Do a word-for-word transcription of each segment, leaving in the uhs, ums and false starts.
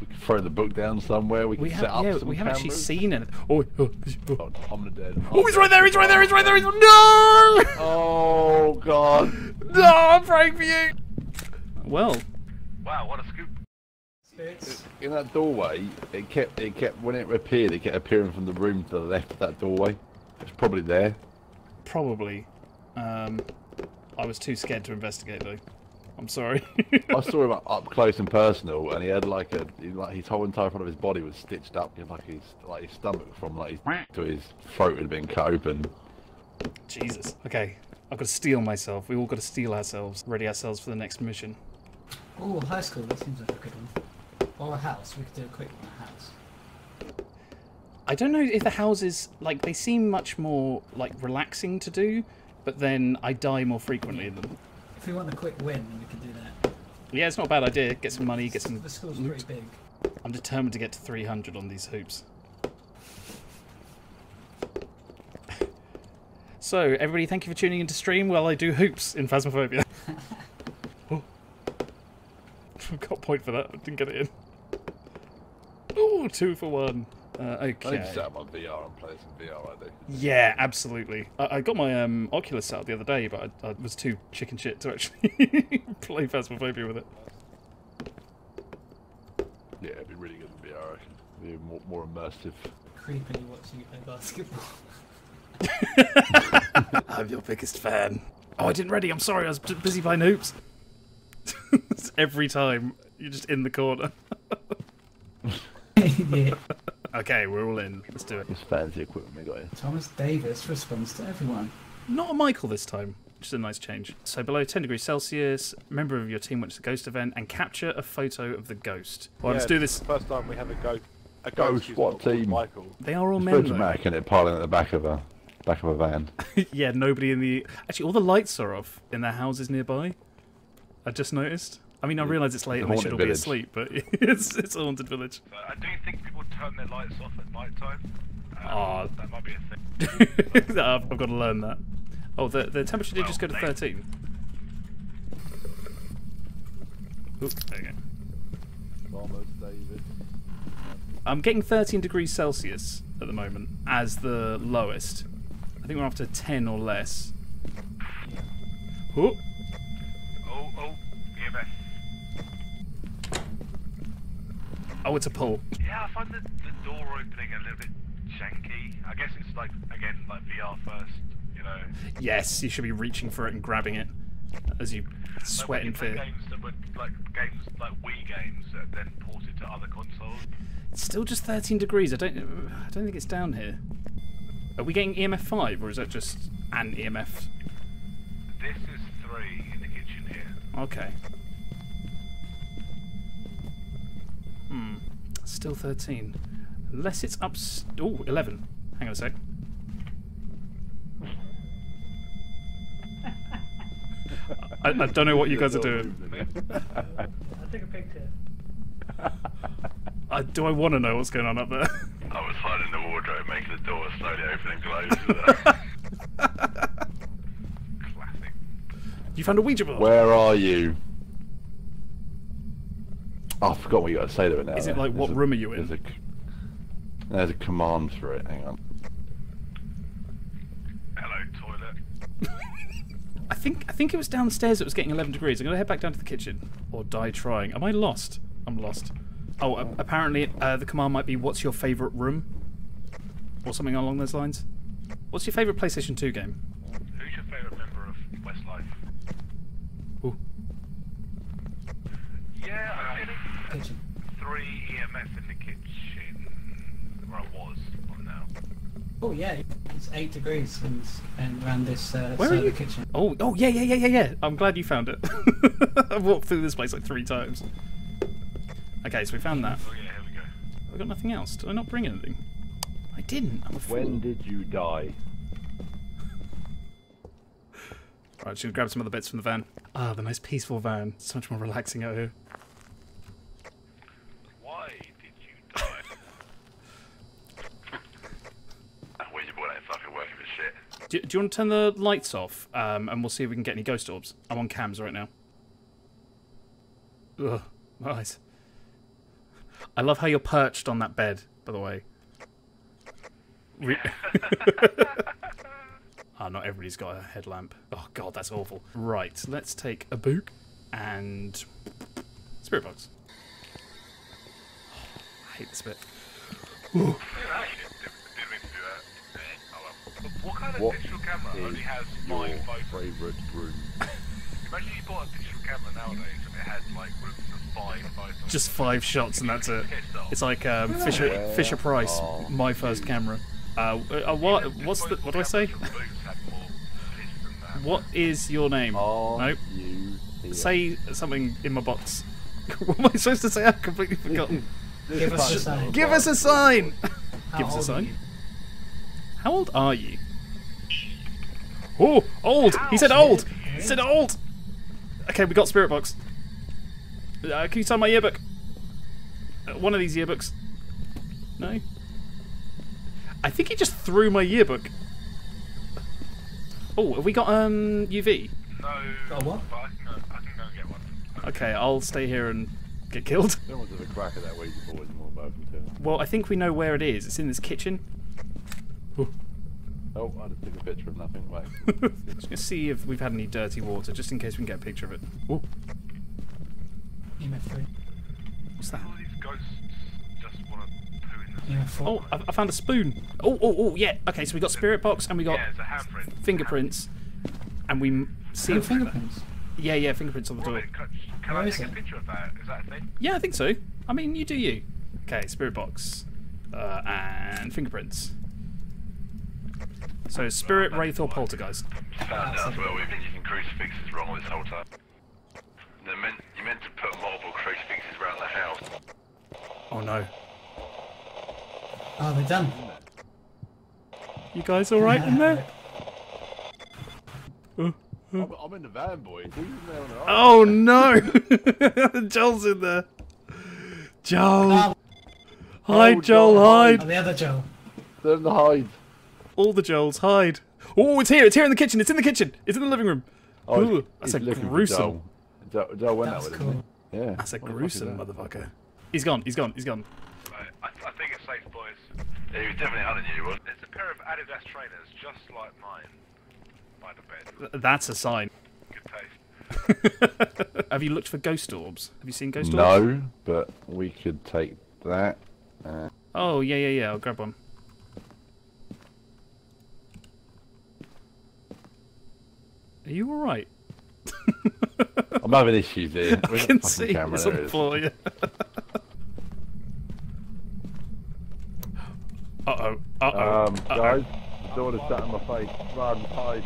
We can throw the book down somewhere. We can we set have, up yeah, some we haven't actually seen it. Oh, oh, oh. oh I'm dead. I'm oh, he's dead. right there! He's right there! He's right there! He's... No! Oh God! No, I'm praying for you. Well. Wow, what a scoop! Six. In that doorway, it kept, it kept when it appeared, it kept appearing from the room to the left of that doorway. It's probably there. Probably. Um, I was too scared to investigate though. I'm sorry. I saw him up close and personal, and he had like a, he, like his whole entire front of his body was stitched up, like his, like his stomach from like his to his throat had been cut open. Jesus. Okay, I've got to steel myself. We all got to steel ourselves, ready ourselves for the next mission. Oh, high school. That seems like a good one. Or a house. We could do a quick one. A house. I don't know if the houses, like, they seem much more like relaxing to do, but then I die more frequently in them. If we want a quick win, then we can do that. Yeah, it's not a bad idea. Get some money, get some. The school's loot. Pretty big. I'm determined to get to three hundred on these hoops. So, everybody, thank you for tuning into stream while I do hoops in Phasmophobia. Oh. I've got a point for that. I didn't get it in. Oh, two for one. Uh, okay. I need to set up my V R and play some V R, I think. Yeah, absolutely. I, I got my um, Oculus set up the other day, but I, I was too chicken shit to actually play Phasmophobia with it. Yeah, it'd be really good in V R, I reckon. It'd be more, more immersive. Creepily watching you play basketball. I'm your biggest fan. Oh, I didn't ready. I'm sorry. I was busy playing hoops. Every time, you're just in the corner. Yeah. Okay, we're all in. Let's do it. It's fancy equipment we got here. Thomas Davis responds to everyone. Not a Michael this time, which is a nice change. So below ten degrees Celsius, a member of your team went to the ghost event and capture a photo of the ghost. Well, yeah, let's do this. First time we have a ghost. A ghost. ghost what team? Michael. They are all it's men. It's Mac and it piling at the back of a back of a van. Yeah, nobody in the. Actually, all the lights are off in their houses nearby. I just noticed. I mean, I realise it's late and they should all be asleep, but it's it's a haunted village. But I do think people turn their lights off at night time. Ah, um, oh. That might be a thing. I've, I've got to learn that. Oh, the the temperature did well, just go to thirteen. Ooh, there you go. Almost, David. I'm getting thirteen degrees Celsius at the moment as the lowest. I think we're after ten or less. Ooh. Oh, oh, E M F. Oh, it's a pull. Yeah, I find the, the door opening a little bit janky. I guess it's like, again, like V R first, you know. Yes, you should be reaching for it and grabbing it as you sweat like in fear. Games that were, like games like Wii games that then ported to other consoles. It's still just thirteen degrees. I don't, I don't think it's down here. Are we getting E M F five or is that just an E M F? This is three in the kitchen here. Okay. Hmm, still thirteen. Unless it's up... Ooh, eleven. Hang on a sec. I, I don't know what you guys are doing. I'll take a picture. I, do I want to know what's going on up there? I was hiding in the wardrobe, making the door slowly open and close. Classic. You found a Ouija board? Where are you? Oh, I forgot what you got to say to it now. Is it like, what room are you in? There's a, there's a command for it, hang on. Hello, toilet. I think I think it was downstairs that was getting eleven degrees. I'm going to head back down to the kitchen. Or die trying. Am I lost? I'm lost. Oh, uh, apparently uh, the command might be, what's your favourite room? Or something along those lines. What's your favourite PlayStation two game? Who's your favourite member of Westlife? Ooh. Yeah, I think kitchen. Three E M F in the kitchen where I was on now. Oh yeah, it's eight degrees and, and around this uh, where side are you? Of the kitchen. Oh oh yeah yeah yeah yeah yeah. I'm glad you found it. I've walked through this place like three times. Okay, so we found that. Oh yeah, here we go. I got nothing else. Did I not bring anything? I didn't. I'm a fool. When did you die? Right, should we grab some other bits from the van? Ah, the most peaceful van. So much more relaxing out here. Why did you die? That Ouija board ain't fucking working for shit. Do, do you want to turn the lights off? Um, and we'll see if we can get any ghost orbs. I'm on cams right now. Ugh, my eyes. I love how you're perched on that bed, by the way. Re oh, not everybody's got a headlamp. Oh, God, that's awful. Right, let's take a book and spirit box. Oh, I hate this bit. Ooh. What kind of what digital camera only has five photos? Favourite room? Imagine you bought a digital camera nowadays and it had like rooms of five photos. Just five shots and that's it. It's like um, Fisher Fisher-Price, oh, my first dude. camera. Uh, uh, what? What's the? What do I say? What is your name? Are no. You say something in my box. What am I supposed to say? I've completely forgotten. Give us a sign. Give us a sign. Give us a sign. How old are you? Oh, old! He said old! He said old! Okay, we got Spirit Box. Uh, can you sign my yearbook? Uh, one of these yearbooks. No? I think he just threw my yearbook. Oh, have we got um U V? No. Oh, what? I can go, I can go get one. Okay, I'll stay here and get killed. No one's ever crack at that way before, is more welcome to. Well, I think we know where it is. It's in this kitchen. Ooh. Oh, I just took a picture of nothing. Right. Just gonna see if we've had any dirty water, just in case we can get a picture of it. Ooh. E M F three. What's that? All these ghosts just want to poo in the E M F four. Oh, I, I found a spoon. Oh, oh, oh, yeah. Okay, so we got spirit box and we got yeah, it's a handprint. fingerprints, and we see oh, fingerprints. Yeah, yeah, fingerprints on the door. Can, can I take it? a picture of that? Is that a thing? Yeah, I think so. I mean, you do you. Okay, spirit box uh, and fingerprints. So, spirit, wraith, or poltergeist? Found out where we've been using crucifixes wrong this whole time. They're meant, you're meant to put multiple crucifixes around the house. Oh no. Oh, they're done. You guys alright in there? I'm, I'm in the van, boy. Oh no! Joel's in there. Joel! Oh. Hide, oh, Joel, hide! Oh, the other Joel. Don't hide. All the Joels hide. Oh, it's here! It's here in the kitchen! It's in the kitchen! It's in the living room! Oh, ooh, that's a gruesome. Joel, Joel went that with cool. him. Yeah. That's a what gruesome that? motherfucker. He's gone. He's gone. He's gone. Right, I, I think it's safe, boys. Yeah, he was definitely out of you. There's a pair of Adidas trainers just like mine by the bed. That's a sign. Good taste. Have you looked for ghost orbs? Have you seen ghost no, orbs? No, but we could take that. Uh, oh yeah, yeah, yeah. I'll grab one. Are you alright? I'm having issues here. I can see it's on the floor, yeah. Uh-oh, uh-oh, Um, uh-oh. guys, I don't want to sat in my face. Run, hide.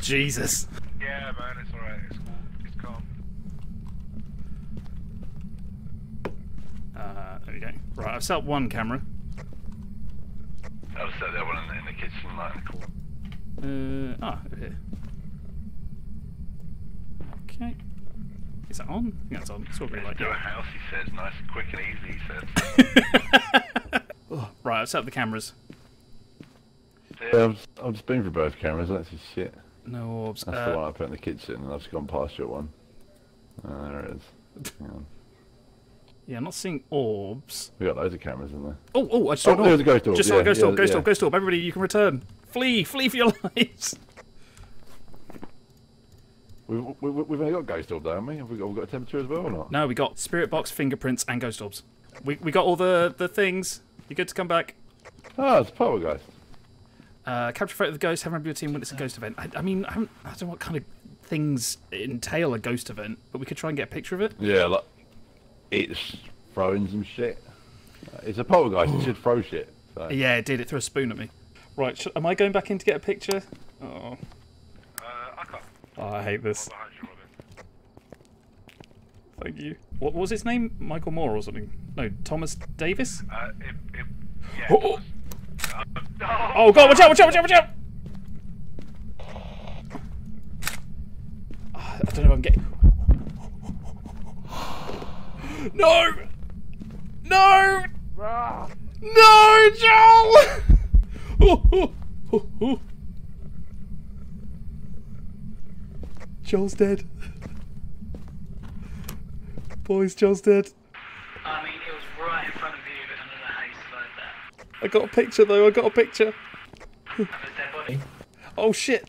Jesus. Yeah, man, it's alright. It's cool. It's calm. Uh, there we go. Right, I've set up one camera. I'll set that one in the, in the kitchen, like in the corner. Uh, ah, over here. Okay. Is that on? I think that's on. It's all really like do a house, he says. Nice, quick and easy, he says. Oh, right, I've set up the cameras. Yeah, I've, I've just been for both cameras. That's just shit. No orbs. That's uh, the one I put in the kitchen, and I've just gone past your one. Oh, there it is. Hang on. Yeah, I'm not seeing orbs. We got loads of cameras in there. Oh, oh, I just saw oh, a ghost orb. Just saw yeah, a ghost orb, yeah, ghost orb, yeah. ghost orb. Everybody, you can return. Flee, flee for your lives. We've, we, we've only got ghost orb, though, haven't we? Have we got, have we got a temperature as well or not? No, we got spirit box, fingerprints, and ghost orbs. We we got all the the things. You're good to come back. Ah, it's poltergeist. Uh, capture photo of the ghost, have a member of your team when it's a ghost event. I, I mean, I don't, I don't know what kind of things entail a ghost event, but we could try and get a picture of it. Yeah, like, it's throwing some shit. Uh, it's a poltergeist, it should throw shit. So. Yeah, it did, it threw a spoon at me. Right, should, am I going back in to get a picture? Oh. Uh, I can't. Oh, I hate this. Thank you. What was his name? Michael Moore or something? No, Thomas Davis? Uh, it, it Yeah. Oh, oh. Oh god, watch out, watch out, watch out, watch out! I don't know if I'm getting... No! No! No, Joel! Oh, oh, oh, oh. Joel's dead. Boys, Joel's dead. I mean, it was right in front of you, but I don't know how you survived that. I got a picture, though. I got a picture. That was dead body. Oh, shit.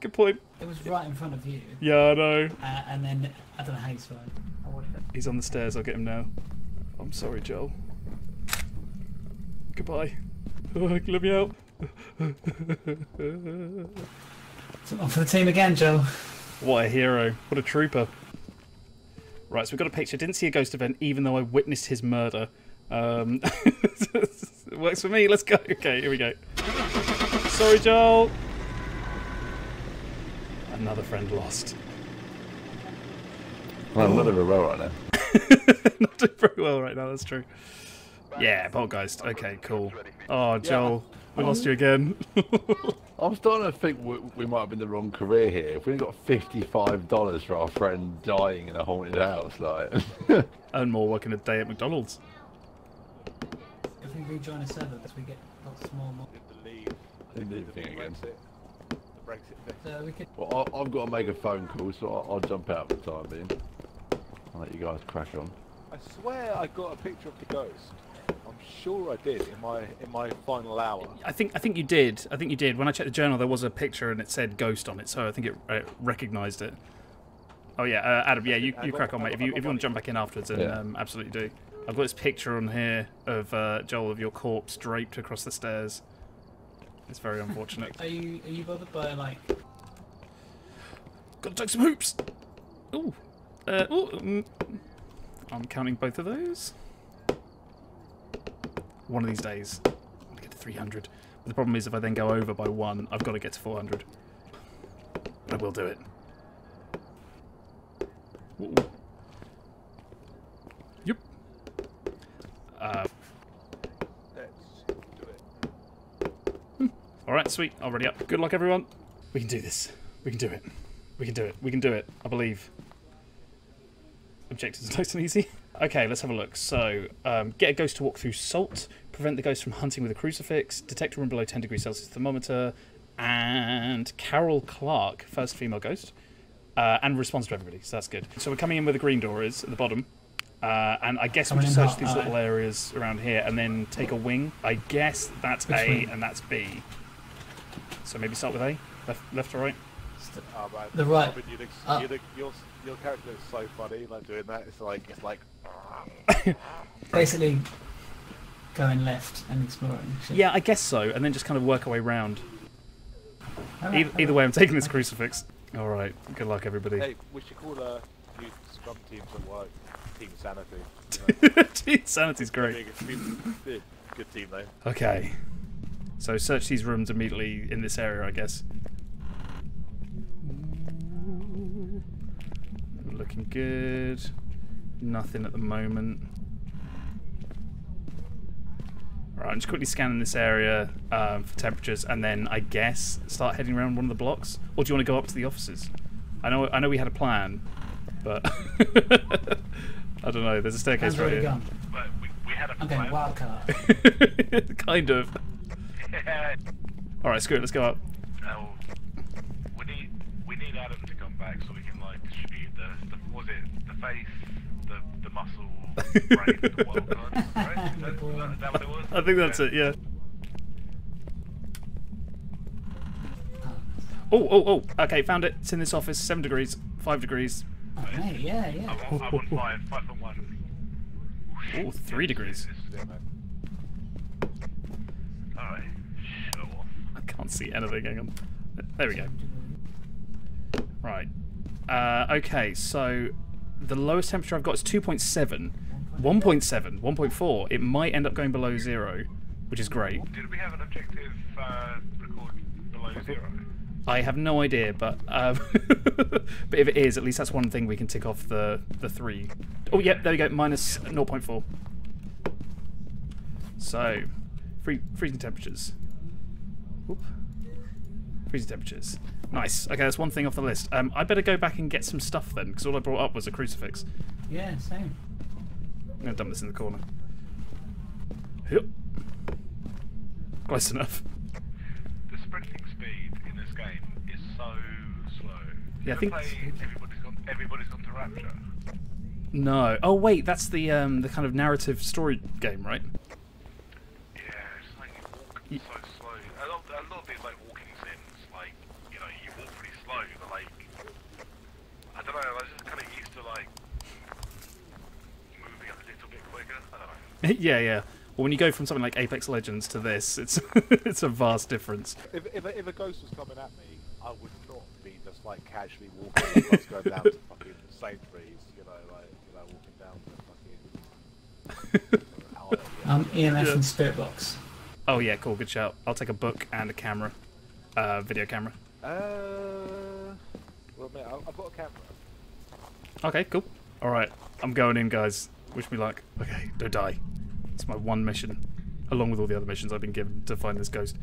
Good point. It was right in front of you. Yeah, I know. Uh, and then, I don't know how you survived. He's on the stairs. I'll get him now. I'm sorry, Joel. Goodbye. Let me out. Someone for the team again, Joel. What a hero. What a trooper. Right, so we've got a picture. Didn't see a ghost event, even though I witnessed his murder. Um, it works for me. Let's go. Okay, here we go. Sorry, Joel. Another friend lost. Well, I'm not doing well right now. Not doing very well right now, that's true. Yeah, Poltergeist. Okay, cool. Oh, Joel, yeah. we um, lost you again. I'm starting to think we, we might have been the wrong career here. If we got fifty-five dollars for our friend dying in a haunted house, like... and more working a day at McDonald's. If we rejoin a server, we get lots more money. I didn't leave the thing again. The Brexit thing. Uh, we could... Well, I, I've got to make a phone call, so I'll, I'll jump out for the time being. I'll let you guys crack on. I swear I got a picture of the ghost. I'm sure I did in my in my final hour. I think I think you did. I think you did. When I checked the journal, there was a picture and it said ghost on it, so I think it, it recognised it. Oh yeah, uh, Adam. Yeah, you, you crack on, mate. If you if you want to jump back in afterwards, then yeah. um, absolutely do. I've got this picture on here of uh, Joel of your corpse draped across the stairs. It's very unfortunate. Are you are you bothered by like? Got to take some hoops. Ooh. Uh, ooh, mm, I'm counting both of those. One of these days, I'm going to get to three hundred. But the problem is if I then go over by one, I've got to get to four hundred. But I will do it. Ooh. Yep. Uh, Let's do it. Hmm. All right, sweet. Already up. Good luck, everyone. We can do this. We can do it. We can do it. We can do it. I believe. Objectives nice and easy. Okay, let's have a look. So, um, get a ghost to walk through salt, prevent the ghost from hunting with a crucifix, detect a room below ten degrees Celsius thermometer, and Carol Clark, first female ghost, uh, and responds to everybody, so that's good. So we're coming in where the green door is, at the bottom, uh, and I guess we'll just search these little areas around here and then take a wing. I guess that's A and that's B. So maybe start with A, left, left or right? Oh, man. The right. Oh, you'd, oh. You'd, your, your character is so funny, like doing that. It's like it's like. Basically, going left and exploring. Shit. Yeah, I guess so, and then just kind of work our way round. Right, either, right. either way, I'm taking this crucifix. All right, good luck, everybody. Hey, we should call uh, new scrum teams at work Team Sanity. You know? Team Sanity's great. Good team though. Okay, so search these rooms immediately in this area, I guess. Looking good. Nothing at the moment. Alright, I'm just quickly scanning this area um, for temperatures and then I guess start heading around one of the blocks. Or do you want to go up to the offices? I know I know we had a plan, but I don't know, there's a staircase Andrew right here. Gone. But we, we had a okay, wild card. Kind of. Yeah. Alright, screw it, let's go up. Oh, we need we need Adam to come back so we can like distribute the, the was it the face, the the muscle, the brain, the wild card, right? Is that, is that, is that what it was? I think that's yeah. it, yeah. Oh, oh, oh, okay, found it. It's in this office, seven degrees, five degrees. Okay, yeah, yeah. I want, I want five, five and one. Oh, three degrees. Alright, show off. I can't see anything, hang on. There we go. Right. Uh, okay, so the lowest temperature I've got is two point seven. one point seven, one point four. It might end up going below zero, which is great. Did we have an objective uh, record below zero? I have no idea, but um, but if it is, at least that's one thing we can tick off the, the three. Oh, yep, yeah, there we go, minus zero point four. So, free, freezing temperatures. Whoop. Freezing temperatures. Nice. Okay, that's one thing off the list. Um, I better go back and get some stuff then, because all I brought up was a crucifix. Yeah, same. I'm going to dump this in the corner. Yep. Close enough. The sprinting speed in this game is so slow. Yeah, I think play everybody's gone, everybody's gone to Rapture. No. Oh wait, that's the um the kind of narrative story game, right? Yeah, it's like you walk so slow. A lot, a lot of these like walking sims, like you know, you walk pretty slow, but like I don't know, I was just kind of used to like moving a little bit quicker. I don't know. Yeah, yeah. Well, when you go from something like Apex Legends to this, it's it's a vast difference. If, if, a, if a ghost was coming at me, I would not be just like casually walking like I was going down to fucking Sainsbury's, you know, like you know, walking down to fucking hour, yeah. Um, E M F yeah. And Spirit Box. Oh yeah, cool, good shout. I'll take a book and a camera, uh, video camera. Uh, well, mate, I've got a camera. Okay, cool. All right, I'm going in, guys. Wish me luck. Okay, don't die. It's my one mission, along with all the other missions I've been given to find this ghost.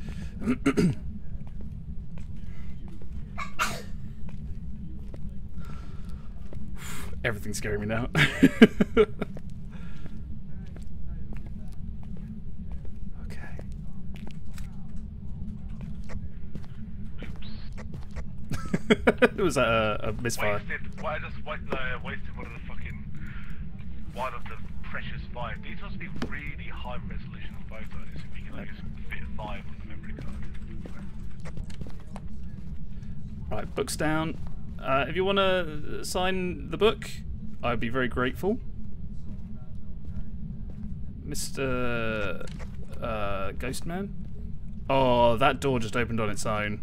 Everything's scaring me now. Okay. It was a, a misfire. Wasted, well, I just wasted, uh, wasted one of the fucking one of the. Precious five. These must be really high resolution photos if we can like just fit five on the memory card. Right, book's down. Uh, if you want to sign the book, I'd be very grateful. Mister Uh, Ghostman? Oh, that door just opened on its own.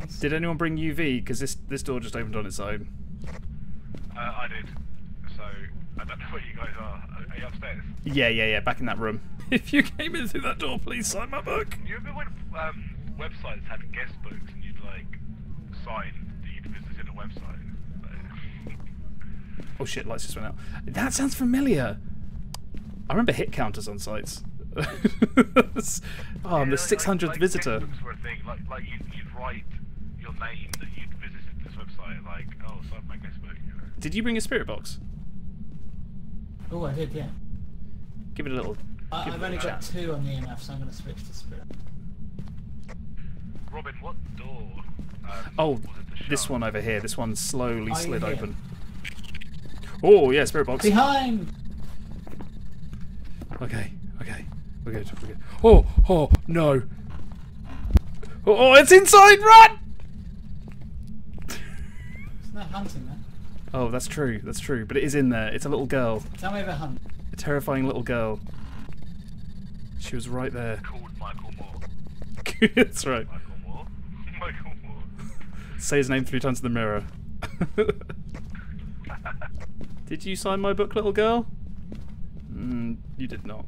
Nice. Did anyone bring U V? Because this, this door just opened on its own. Uh, I did. So... I don't know where you guys are. Are you upstairs? Yeah, yeah, yeah. Back in that room. If you came in through that door, please sign my book. You remember when um, websites had guest books and you'd like sign that you'd visited a website? Oh shit! Lights just went out. That sounds familiar. I remember hit counters on sites. Oh, I'm the six hundredth visitor. Guest books were a thing. Like, like you'd, you'd write your name that you'd visited this website. Like, oh, sign my guest book. You know? Did you bring a spirit box? Oh, I did, yeah. Give it a little. Uh, I've only got two on the E M F, so I'm going to switch to Spirit. Robin, what door? Um, oh, this one over here. This one slowly Are slid open. Oh, yeah, Spirit Box. Behind! Okay, okay. We're good, we're good. Oh, oh, no. Oh, oh it's inside! Run! It's not hunting, man. Oh, that's true, that's true. But it is in there. It's a little girl. Tell me about Hunt. A terrifying little girl. She was right there. Called Michael Moore. That's right. Michael Moore? Michael Moore. Say his name three times in the mirror. Did you sign my book, little girl? Mm, you did not.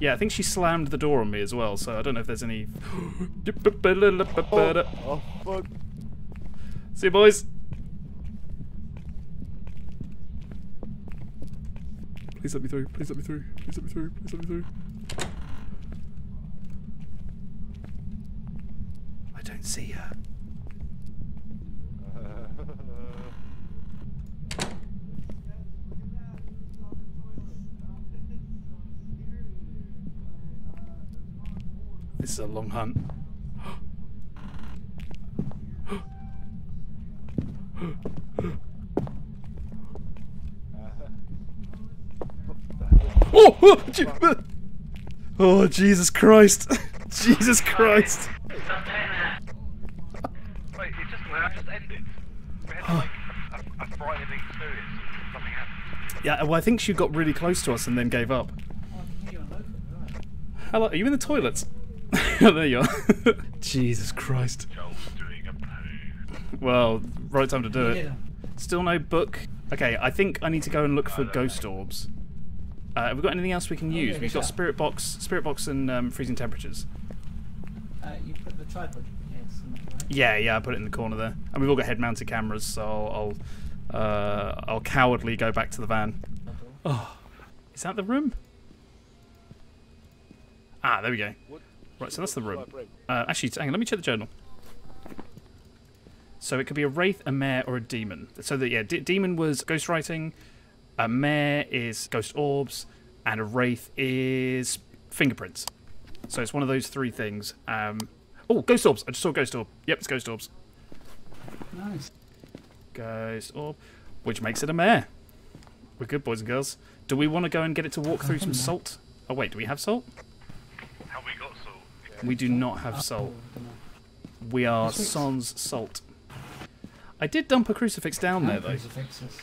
Yeah, I think she slammed the door on me as well, so I don't know if there's any... oh, oh, see you, boys. Please let me through, please let me through, please let me through, please let me through. I don't see her. This is a long hunt. Oh, oh, oh, Jesus Christ! Jesus Christ! Wait, it just, it just ended. We had like a, a frightening experience. Something happened. Yeah, well, I think she got really close to us and then gave up. Hello, are you in the toilets? Oh, there you are. Jesus Christ. Well, right time to do it. Still no book. Okay, I think I need to go and look for ghost orbs. Uh, have we got anything else we can oh, use? Yeah, We've got shot. Spirit Box, Spirit Box, and um, freezing temperatures. Uh, you put the tripod here somewhere, right? Yeah, yeah, I put it in the corner there. And we've all got head-mounted cameras, so I'll, I'll, uh, I'll cowardly go back to the van. Oh, is that the room? Ah, there we go. Right, so that's the room. Uh, actually, hang on, let me check the journal. So it could be a wraith, a mare, or a demon. So that yeah, d demon was ghostwriting, a mare is ghost orbs, and a wraith is fingerprints. So it's one of those three things. Um, oh, ghost orbs! I just saw ghost orb. Yep, it's ghost orbs. Nice. Ghost orb, which makes it a mare. We're good, boys and girls. Do we want to go and get it to walk through some salt? Oh wait, do we have salt? Have we got salt? Yeah. We do not have salt. We are sans salt. I did dump a crucifix down there though. Crucifixes.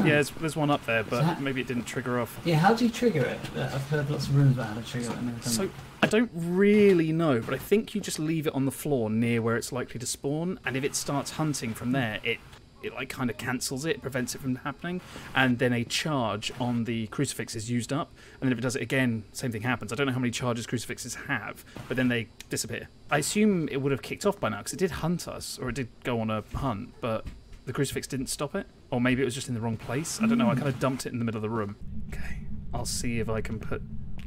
Yeah, there's, there's one up there, but that, maybe it didn't trigger off. Yeah, how do you trigger it? I've heard lots of rumours about how to trigger it. And so I don't really know, but I think you just leave it on the floor near where it's likely to spawn, and if it starts hunting from there, it it like kind of cancels it, prevents it from happening, and then a charge on the crucifix is used up, and then if it does it again, same thing happens. I don't know how many charges crucifixes have, but then they disappear. I assume it would have kicked off by now, because it did hunt us, or it did go on a hunt, but the crucifix didn't stop it. Or maybe it was just in the wrong place. I don't know, I kind of dumped it in the middle of the room. Okay, I'll see if I can put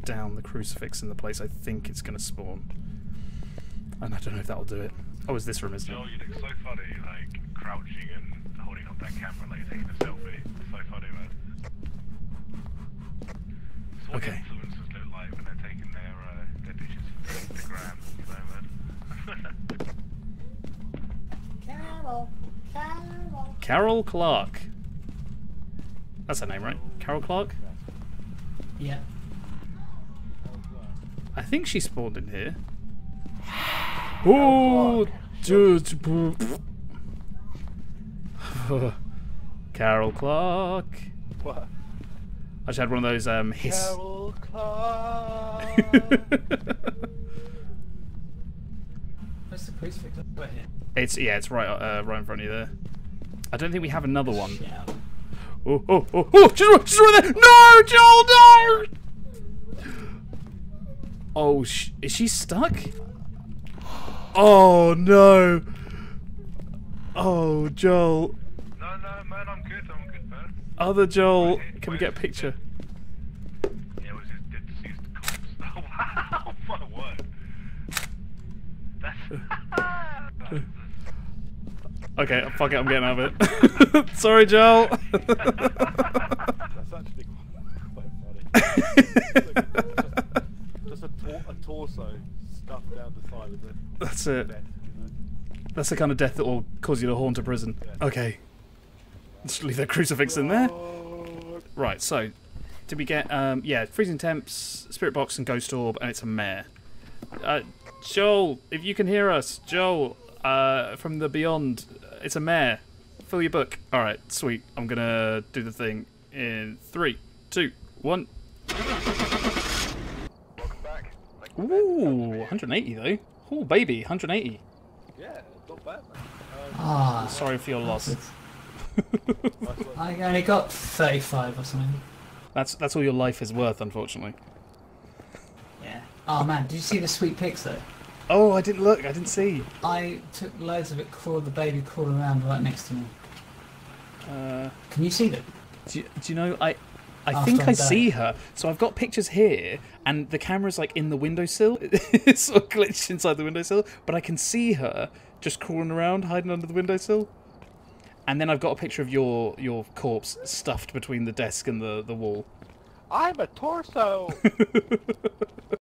down the crucifix in the place I think it's going to spawn. And I don't know if that'll do it. Oh, it's this room, isn't it? Joel, you look so funny, like, crouching and holding up that camera like taking a selfie. It's so funny, man. It's what okay. influencers look like when they're taking their, uh, their pictures for the gram, you know, man. Carol, Carol. Carol Clark. That's her name, right? Carol Clark? Yeah. I think she spawned in here. Oh, dude. Carol Clark. What? I just had one of those um, hiss. Carol Clark. Where's the crucifix? Right here. It's yeah, it's right, uh, right in front of you there. I don't think we have another one. Oh, oh, oh, oh! Just, just right there. No, Joel, no! Oh, sh is she stuck? Oh no! Oh, Joel. No, no, man, I'm good, I'm good, man. Other Joel, can we get a picture? Yeah, it was just disused corpse. Oh, wow, my word. That's... okay, fuck it, I'm getting out of it. Sorry, Joel. That's actually quite funny. Just a, tor a torso stuffed down the side of it. That's it. That's the kind of death that will cause you to haunt a prison. Okay. Just leave that crucifix in there. Right, so, did we get, um, yeah, freezing temps, spirit box and ghost orb, and it's a mare. Uh, Joel, if you can hear us, Joel, uh, from the beyond, it's a mare. Fill your book. Alright, sweet. I'm gonna do the thing in three, two, one. Welcome back. Ooh, one hundred eighty though. Oh, baby, one hundred eighty. Yeah, not bad, man. Um, ah, sorry for your loss. I only got thirty-five or something. That's that's all your life is worth, unfortunately. Yeah. Oh man, did you see the sweet pics though? Oh, I didn't look. I didn't see. I took loads of it. Crawled the baby crawled around right next to me. Uh, Can you see them? Do you, do you know I? I After think I that. see her. So I've got pictures here, and the camera's like in the windowsill. It's sort of glitched inside the windowsill, but I can see her just crawling around, hiding under the windowsill. And then I've got a picture of your your corpse stuffed between the desk and the, the wall. I'm a torso!